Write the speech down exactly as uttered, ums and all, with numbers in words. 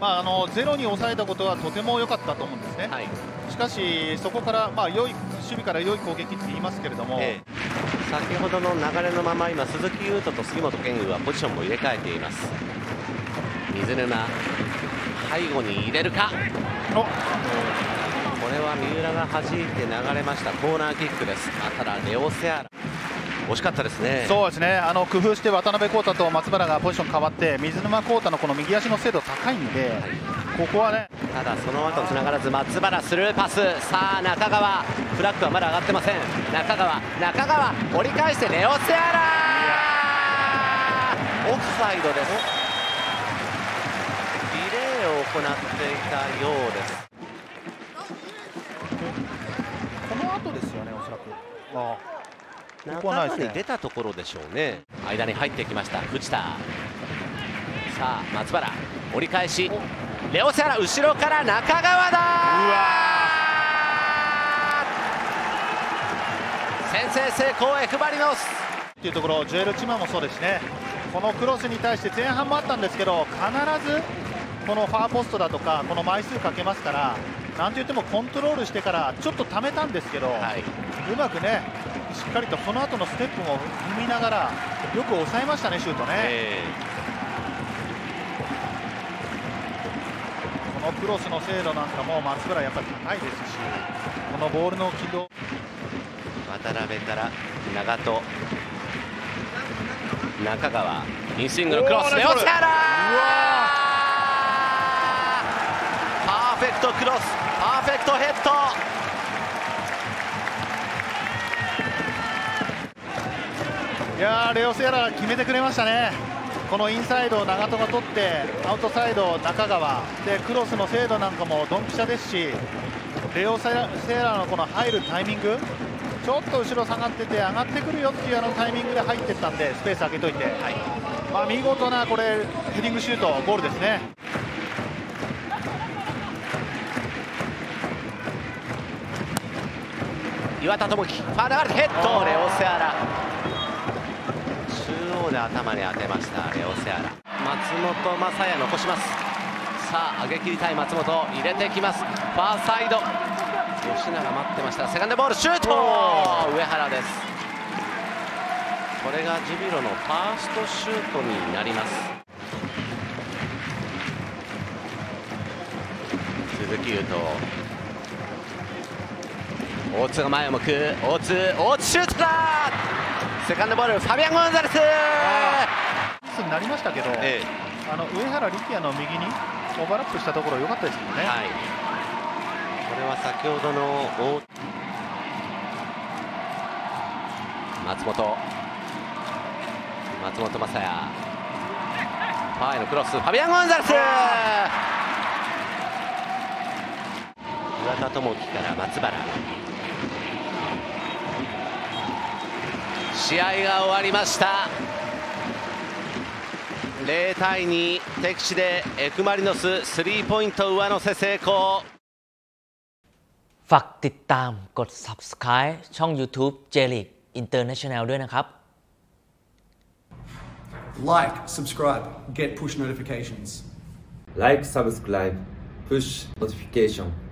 まあ、あのゼロに抑えたことはとても良かったと思うんですね、はい、しかし、そこから、まあ、良い守備から良い攻撃って言いますけれども、ええ、先ほどの流れのまま今、鈴木優斗と杉本健吾はポジションも入れ替えています。水沼、背後に入れるか、お、これは三浦が弾いて流れましたコーナーキックです。ただ、レオ・セアラ惜しかったですね。そうですね。あの工夫して渡辺康太と松原がポジション変わって水沼康太のこの右足の精度高いんで、はい、ここはね。ただその後つながらず松原スルーパス。さあ中川フラッグはまだ上がってません。中川中川折り返してレオセアラーオフサイドです。リレーを行っていたようです。この後ですよねおそらく。ああ。中に出たところでしょうね。間に入ってきました藤田。さあ松原折り返しレオセアラ後ろから中川だー先制成功エクバリノスっていうところジュエル・チマもそうですね。このクロスに対して前半もあったんですけど必ずこのファーポストだとかこの枚数かけますからなんといってもコントロールしてからちょっとためたんですけど、はい、うまくねしっかりとこの後のステップも踏みながらよく抑えましたね、シュートね、えー、このクロスの精度なんかも松原やっぱり高いですしこのボールの軌道渡辺から長戸中川インスイングのクロスレオセアラパーフェクトクロスパーフェクトヘッドいやーレオセアラ決めてくれましたね。このインサイドを長戸が取ってアウトサイド、中川でクロスの精度なんかもドンピシャですしレオセアラのこの入るタイミングちょっと後ろ下がってて上がってくるよっていうあのタイミングで入っていったんでスペース空けといて、はいまあ、見事なこれヘディングシュートゴールですね。岩田智樹ファウルアウトヘッドレオセアラで頭に当てましたレオセアラ松本昌也残します。さあ上げ切りたい松本入れてきますファーサイド吉永待ってましたセカンドボールシュート上原です。これがジュビロのファーストシュートになります。鈴木優斗大津が前を向く大津大津シュートだセカンドボールファビアン・ゴンザレスになりましたけど、ええ、あの上原力也の右にオーバーラップしたところ良かったですよね、はい、これは先ほどの松本松本昌也ファーへのクロスファビアン・ゴンザレス岩田智樹から松原試合が終わりました。ゼロ対に敵地でエクマリノススリーポイント上乗せ成功。ฝากติดตามกด Subscribe ช่อง YouTube J League International ด้วยนะครับ Like subscribe get push notifications Like subscribe push notification